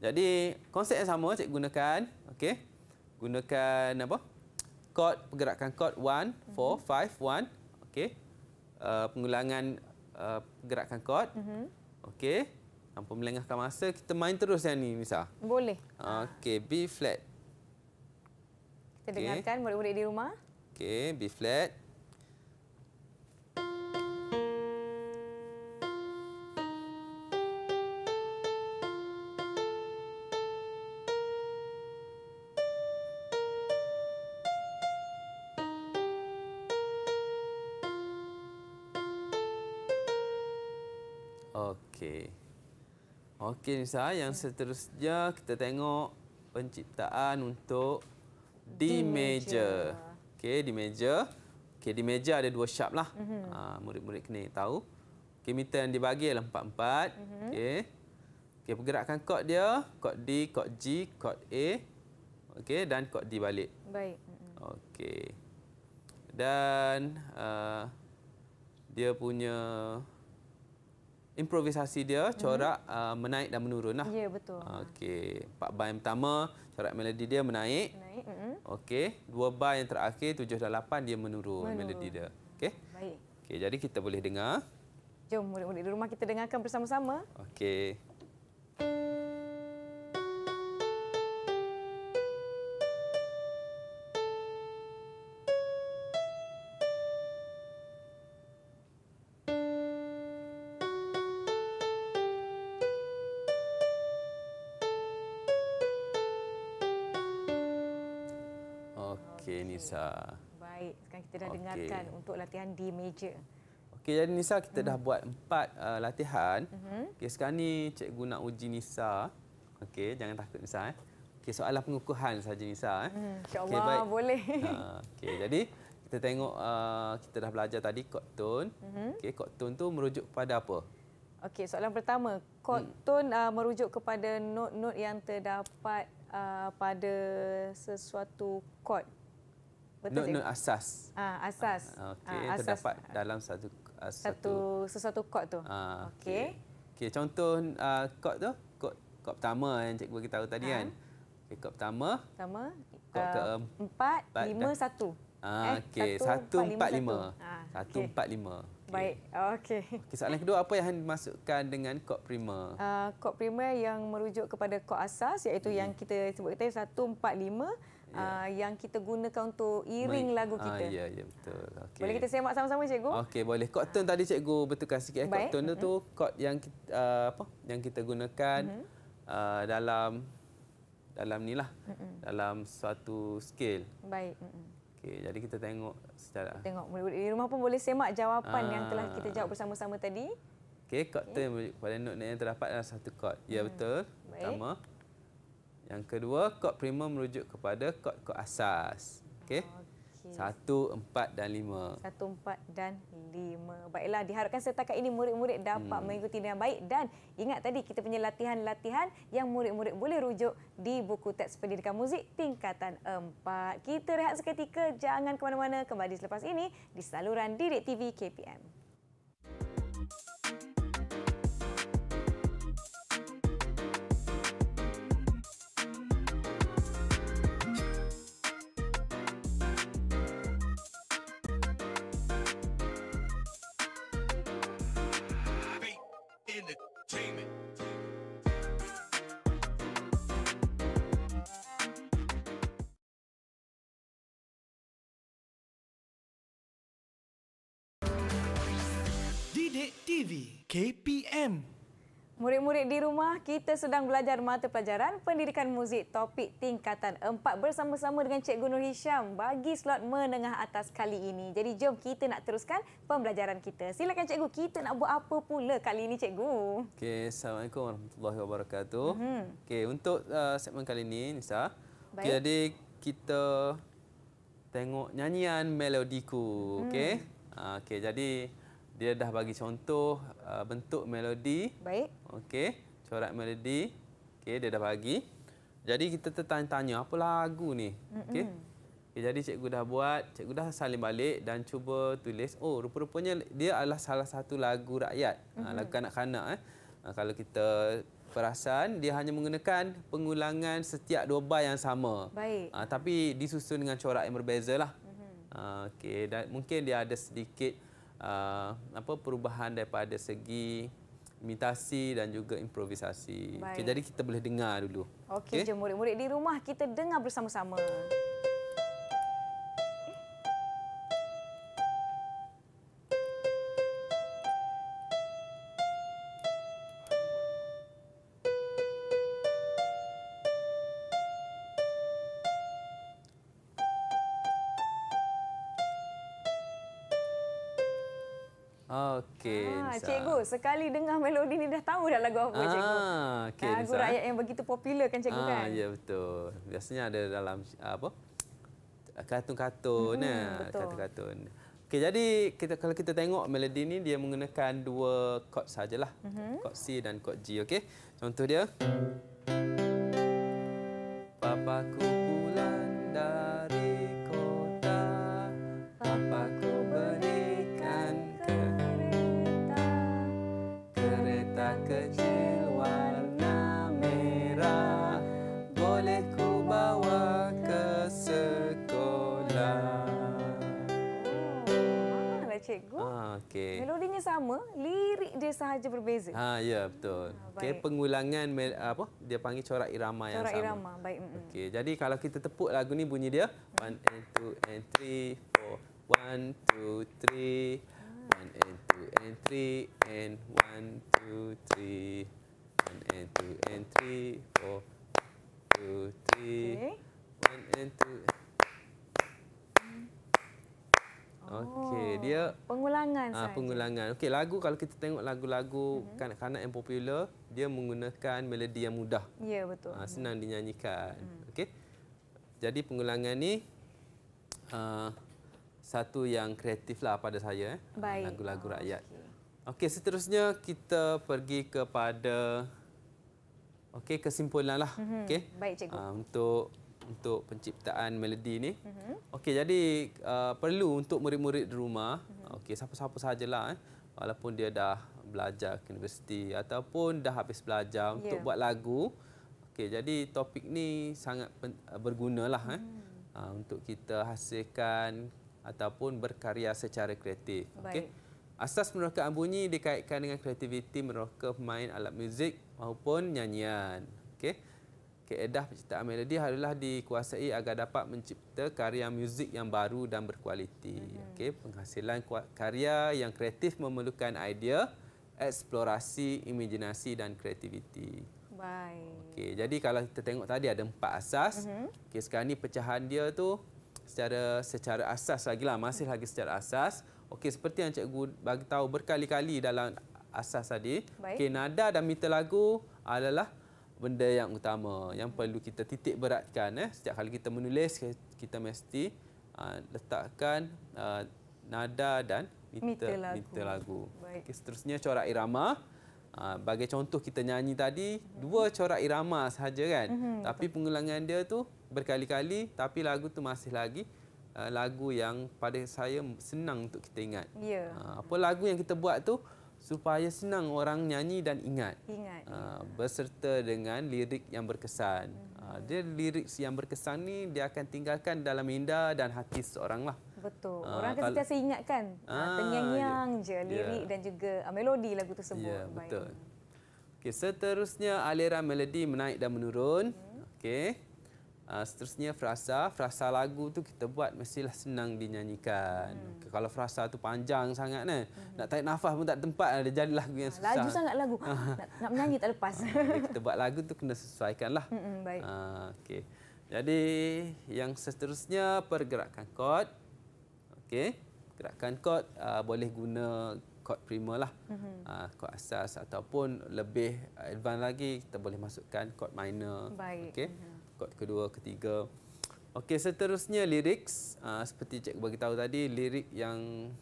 Jadi konsep yang sama cikgu gunakan, okey. Gunakan apa? Kod, pergerakan kod satu, empat, lima, satu. Okey. Uh, pengulangan uh, pergerakan kod. Mm-hmm. Okey. Tanpa melengahkan masa, kita main terus yang ni, Nisa. Boleh. Okey, B flat. Kita okay. dengarkan murid-murid di rumah. Okey, B flat. Okey. Okey Nisa, yang seterusnya kita tengok penciptaan untuk D major. Okey, D major. Okey, D major ada dua sharp lah. Mm-hmm. Ha, murid-murid kena tahu. Okey, meter yang dibagi adalah empat empat. Mm-hmm. Okey. Okey, pergerakan kod dia, kod D, kod G, kod A. Okey, dan kod D balik. Baik. Okey. Dan uh, dia punya improvisasi dia, corak mm-hmm. uh, menaik dan menurun lah. Ya, yeah, betul. Okey, empat bar yang pertama, corak melodi dia menaik. Menaik. Mm-hmm. Okey, dua bar yang terakhir, tujuh dan lapan, dia menurun, menurun. melodi dia. Okey? Baik. Okey, jadi kita boleh dengar. Jom, murid-murid di rumah kita dengarkan bersama-sama. Okey. Okey, Nisa. Baik, sekarang kita dah okay. dengarkan untuk latihan di meja. Okey, jadi Nisa kita hmm. dah buat empat uh, latihan. Hmm. Okey, sekarang ni cikgu nak uji Nisa. Okey, jangan takut Nisa eh. Okey, soalan pengukuhan saja Nisa eh. Hmm, insya-Allah okay, boleh. Ha, okey, jadi kita tengok uh, kita dah belajar tadi kod tone. Hmm. Okey, kod tone tu merujuk kepada apa? Okey, soalan pertama, kod hmm. tone uh, merujuk kepada not-not yang terdapat uh, pada sesuatu kod. Not-not asas. Ah, asas. Okey, ah, terdapat asas dalam satu satu sesuatu kod tu. Ah, okey. Okey, okay, contoh uh, kod tu, kod kod pertama yang cikgu kita tahu tadi ah. kan. Okey, kod pertama. Pertama. Kod ke empat lima satu. Ah, okey, satu empat lima. satu empat lima. Baik. Okey. Okey, soalan kedua, apa yang dimasukkan dengan kod primer? Uh, kod primer yang merujuk kepada kod asas iaitu hmm. yang kita sebut tadi satu empat lima. Uh, yang kita gunakan untuk iring lagu kita. Ah, ya, ya, betul. Okay. Boleh kita semak sama-sama cikgu? Okey, boleh. Kod tone tadi cikgu betulkan sikit eh. Kod tone tu kod yang kita, uh, apa? Yang kita gunakan mm-hmm. uh, dalam dalam nilah. Mm-hmm. Dalam suatu skil. Baik. Mm-hmm. Okey, jadi kita tengok secara tengok di rumah pun boleh semak jawapan ah. yang telah kita jawab bersama-sama tadi. Okey, kod okay. tone pada not yang terdapat dalam satu kod. Ya, mm. betul. Baik. Pertama. Yang kedua, kod primer merujuk kepada kod-kod asas. Okey. Satu, empat dan lima. Satu, empat dan lima. Baiklah, diharapkan setakat ini murid-murid dapat hmm. mengikuti dengan baik. Dan ingat tadi kita punya latihan-latihan yang murid-murid boleh rujuk di buku teks pendidikan muzik tingkatan empat. Kita rehat seketika, jangan ke mana-mana. Kembali selepas ini di saluran Didik T V K P M. Didik T V K P M. Murid-murid di rumah, kita sedang belajar mata pelajaran pendidikan muzik topik tingkatan empat bersama-sama dengan Cikgu Nur Hisham bagi slot menengah atas kali ini. Jadi jom kita nak teruskan pembelajaran kita. Silakan Cikgu, kita nak buat apa pula kali ini Cikgu? Okey, Assalamualaikum warahmatullahi wabarakatuh. Mm-hmm. Okey, untuk uh, segmen kali ini Nisa, okay, jadi kita tengok nyanyian melodiku. Mm. Okey, uh, okay, jadi dia dah bagi contoh uh, bentuk melodi. Baik. Okey, corak melodi. Okey, dia dah bagi. Jadi kita tertanya-tanya apa lagu ni. Okey. Okay, jadi cikgu dah buat, cikgu dah salin balik dan cuba tulis. Oh, rupa-rupanya dia adalah salah satu lagu rakyat. Mm-hmm. Ha, lagu kanak-kanak eh. Ha, kalau kita perasan dia hanya menggunakan pengulangan setiap dua bar yang sama. Baik. Ha, tapi disusun dengan corak yang berbezalah. Mm-hmm. Ha, okey, dan mungkin dia ada sedikit Uh, apa perubahan daripada segi imitasi dan juga improvisasi. Okay, jadi kita boleh dengar dulu. Okey, okay, je murid-murid di rumah kita dengar bersama-sama. Okey. Ah, cikgu, sekali dengar melodi ni dah tahu dah lagu apa ah, cikgu. Okay, lagu Nisa, rakyat yang begitu popular kan cikgu ah, kan? Ya, betul. Biasanya ada dalam apa? Kartun-kartun, hmm, kartun-kartun. Okey, jadi kita kalau kita tengok melodi ni dia menggunakan dua chord sajalah. Hmm. Chord C dan chord G, okey. Contoh dia. Papaku pulang dari kota. Papaku kecil warna merah, boleh ku bawa ke sekolah. Oh, lah cikgu. Ah, okay. Melodinya sama, lirik dia sahaja berbeza. Ah, ya, betul. Ah, okay, pengulangan apa? Dia panggil corak irama corak yang sama. Corak irama, baik. Okey, jadi kalau kita tepuk lagu ni bunyi dia one and two and three four, one two three. One and two and three and one two three, one and two and three four two three, okay, one and two. Okey, dia pengulangan. Ah, pengulangan. Okey, lagu kalau kita tengok lagu-lagu mm-hmm. kanak-kanak yang popular, dia menggunakan melodi yang mudah. Ya, yeah, betul. Ah, senang dinyanyikan. Mm. Okey. Jadi pengulangan ni uh, satu yang kreatiflah pada saya, eh. lagu-lagu rakyat. Oh, Okey, okay, seterusnya kita pergi kepada okey, kesimpulanlah. Mm-hmm. Okey. Baik, cikgu. Uh, untuk untuk penciptaan melodi ni. Mm-hmm. Okey, jadi uh, perlu untuk murid-murid di rumah, mm-hmm. okey, siapa-siapa sajalah eh, walaupun dia dah belajar ke universiti ataupun dah habis belajar yeah. untuk buat lagu. Okey, jadi topik ni sangat bergunalah eh, mm. uh, untuk kita hasilkan ataupun berkarya secara kreatif. Okey. Asas menerokaan bunyi dikaitkan dengan kreativiti meneroka pemain alat muzik maupun nyanyian. Okey. Kaedah penciptaan melodi haruslah dikuasai agar dapat mencipta karya muzik yang baru dan berkualiti. Mm-hmm. Okey, penghasilan karya yang kreatif memerlukan idea, eksplorasi, imajinasi dan kreativiti. Baik. Okey, jadi kalau kita tengok tadi ada empat asas. Mm-hmm. Okey, sekarang ni pecahan dia tu secara secara asas lagilah, masih lagi secara asas. Okey, seperti yang cikgu bagi tahu berkali-kali dalam asas tadi. Okey, nada dan meter lagu adalah benda yang utama yang perlu kita titik beratkan. Eh. Setiap kali kita menulis, kita mesti uh, letakkan uh, nada dan meter, meter lagu. Meter lagu. Okay, seterusnya, corak irama. Uh, bagi contoh kita nyanyi tadi, hmm. dua corak irama sahaja kan. Hmm, tapi betul. Pengulangan dia tu berkali-kali, tapi lagu tu masih lagi uh, lagu yang pada saya senang untuk kita ingat. Yeah. Uh, apa lagu yang kita buat tu, supaya senang orang nyanyi dan ingat, ingat. Uh, berserta dengan lirik yang berkesan. Uh, dia lirik yang berkesan ni dia akan tinggalkan dalam minda dan hati seorang lah. Betul. Uh, orang akan kalau... sentiasa ingatkan, ah, terngiang-ngiang yeah. je lirik yeah. dan juga uh, melodi lagu tersebut. Ya, yeah, betul. Okay, seterusnya aliran melodi menaik dan menurun. Hmm. Okey. Uh, seterusnya frasa, frasa lagu tu kita buat mestilah senang dinyanyikan. Hmm. Kalau frasa tu panjang sangat kan. Hmm. Nak tarik nafas pun tak tempat, ada jadi lagu yang susah. Laju sangat lagu. nak, nak menyanyi tak lepas. Uh, kita buat lagu tu kena sesuaikanlah. Hmm, baik. Uh, okey. Jadi yang seterusnya pergerakan kod. Okey. Gerakan kod uh, boleh guna kod primer lah. Hmm. Uh, kod asas ataupun lebih advance lagi kita boleh masukkan kod minor. Baik. Okey. Hmm. Kod kedua, ketiga. Okey, seterusnya lirik. Uh, seperti cikgu bagi tahu tadi, lirik yang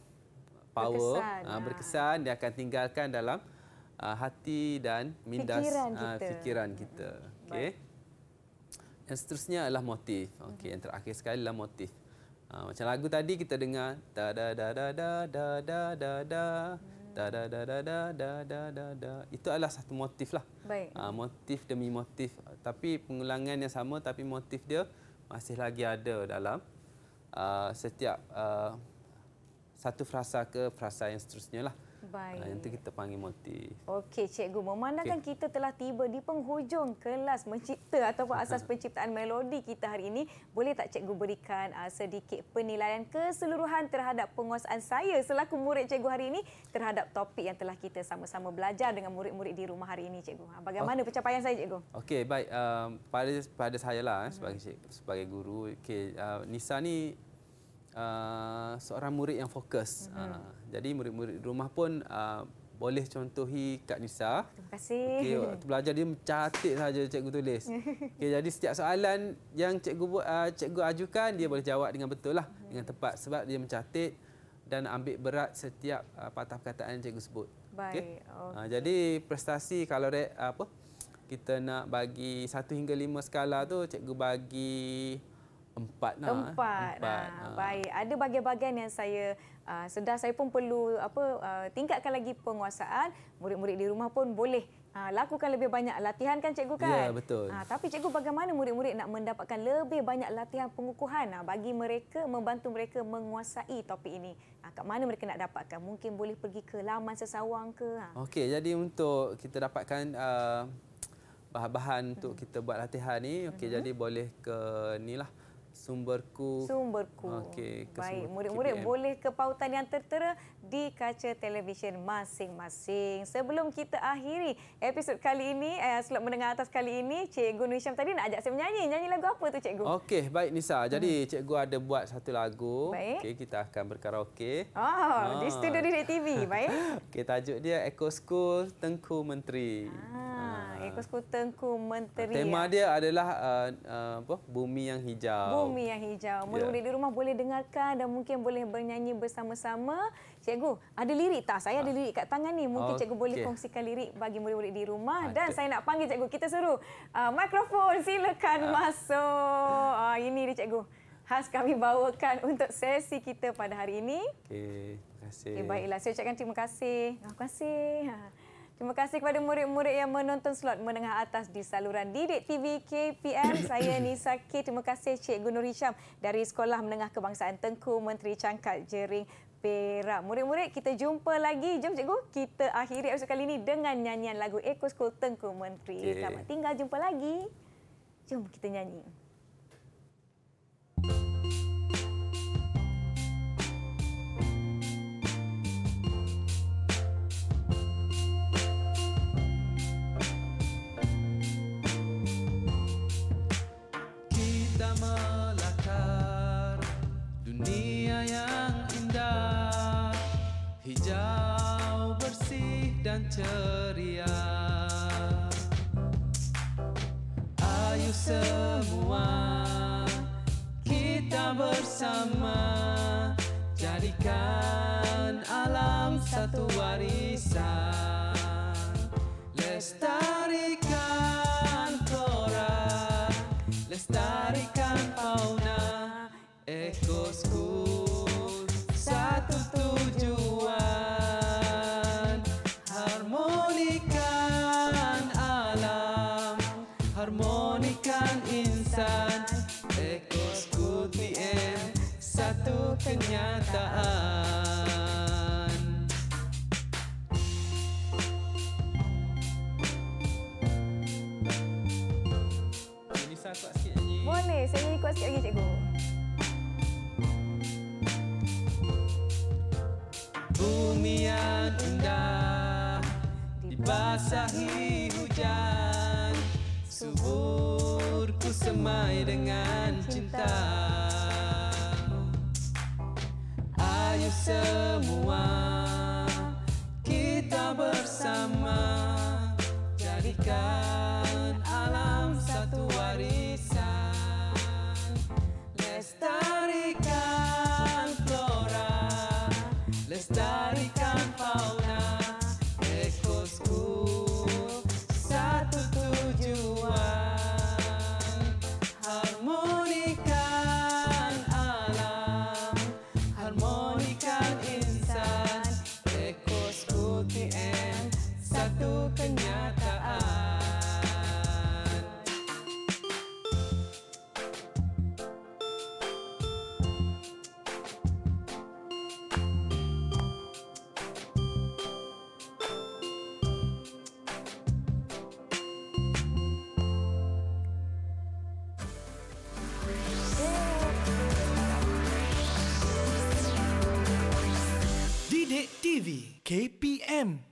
power, berkesan, uh, berkesan dia akan tinggalkan dalam uh, hati dan minda fikiran uh, kita. Fikiran kita. Okey. Yang seterusnya adalah motif. Okey, yang terakhir sekali adalah motif. Uh, macam lagu tadi kita dengar da da da da da da da da da. Da da da da da da da da. Itu adalah satu motif lah. Baik. Uh, motif demi motif, tapi pengulangan yang sama, tapi motif dia masih lagi ada dalam uh, setiap uh, satu frasa ke frasa yang seterusnya lah. Baik. Uh, yang itu kita panggil motif. Okey, cikgu, memandangkan okay. kita telah tiba di penghujung kelas mencipta ataupun asas penciptaan melodi kita hari ini, boleh tak cikgu berikan uh, sedikit penilaian keseluruhan terhadap penguasaan saya selaku murid cikgu hari ini terhadap topik yang telah kita sama-sama belajar dengan murid-murid di rumah hari ini, cikgu? Bagaimana oh. pencapaian saya, cikgu? Okey, baik. Uh, pada pada saya lah eh, sebagai cikgu, sebagai guru, okay, uh, Nisa ni Uh, seorang murid yang fokus. Mm-hmm. uh, jadi murid-murid rumah pun uh, boleh contohi Kak Nisa. Terima kasih. Okay, waktu belajar dia mencatat saja cikgu tulis. Okay, jadi setiap soalan yang cikgu uh, cikgu ajukan dia boleh jawab dengan betul lah, mm-hmm. dengan tepat sebab dia mencatat dan ambil berat setiap uh, patah perkataan yang cikgu sebut. Baik. Okay? Okay. Uh, jadi prestasi kalau re, uh, apa kita nak bagi satu hingga lima skala tu, cikgu bagi Empat, nah. Empat. Empat. Nah. Baik. Ada bahagian-bahagian yang saya uh, sedar saya pun perlu apa uh, tingkatkan lagi penguasaan. Murid-murid di rumah pun boleh uh, lakukan lebih banyak latihan kan, cikgu kan? Ya, betul. Uh, tapi cikgu, bagaimana murid-murid nak mendapatkan lebih banyak latihan pengukuhan uh, bagi mereka, membantu mereka menguasai topik ini? Uh, kat mana mereka nak dapatkan? Mungkin boleh pergi ke laman sesawang ke? Uh. Okey, jadi untuk kita dapatkan uh, bahan-bahan untuk kita buat latihan ni, okey, mm-hmm. jadi boleh ke ni lah. Sumberku. Sumberku. Okey. Baik, murid-murid boleh ke pautan yang tertera di kaca televisyen masing-masing. Sebelum kita akhiri episod kali ini, eh, slot menengah atas kali ini, Cikgu Nur Hisham tadi nak ajak saya menyanyi. Nyanyi lagu apa tu, Cikgu? Okey, baik Nisa. Jadi, hmm. Cikgu ada buat satu lagu. Okey, kita akan berkaraoke. Oh, ah. Di studio Didik T V. Baik. Okey, tajuk dia Eco School Tengku Menteri. Ah, ah. Eco School Tengku Menteri. Tema ya. Dia adalah uh, uh, apa? Bumi yang hijau. Bumi yang hijau. Murid-murid yeah. di rumah boleh dengarkan dan mungkin boleh bernyanyi bersama-sama. Cikgu, ada lirik tak? Saya ada lirik kat tangan ni. Mungkin okay. Cikgu boleh kongsikan lirik bagi murid-murid di rumah. Ada. Dan saya nak panggil cikgu. Kita suruh uh, mikrofon. Silakan uh. masuk. Uh, ini dia cikgu. Khas kami bawakan untuk sesi kita pada hari ini. Okey, terima kasih. Okay, baiklah, saya ucapkan terima kasih. Terima kasih. Terima kasih kepada murid-murid yang menonton slot menengah atas di saluran Didik T V K P M. Saya Nisa K. Terima kasih Cikgu Nur Hisham dari Sekolah Menengah Kebangsaan Tengku Menteri Changkat Jerin Perak. Murid-murid, kita jumpa lagi. Jom cikgu, kita akhiri episod kali ini dengan nyanyian lagu Eco School Tengku Menteri. Okay. Selamat tinggal, jumpa lagi. Jom kita nyanyi. Hijau, bersih dan ceria. Ayo semua kita bersama, jadikan alam satu warisan. Lestarikan flora, lestarikan fauna. Eco School, satu tujuan. Kenyataan. Nisa, kuat sikit nyanyi. Boleh, saya nyanyi kuat sikit lagi, cikgu. Bumi yang indah dibasahi hujan, suburku semai dengan cinta. Semua kita bersama, jadikan alam satu warisan. Lestarikan flora, lestarikan fauna. Eco School, satu tujuan. Harmonikan alam, harmonikan satu kenyataan. Didik T V K P M.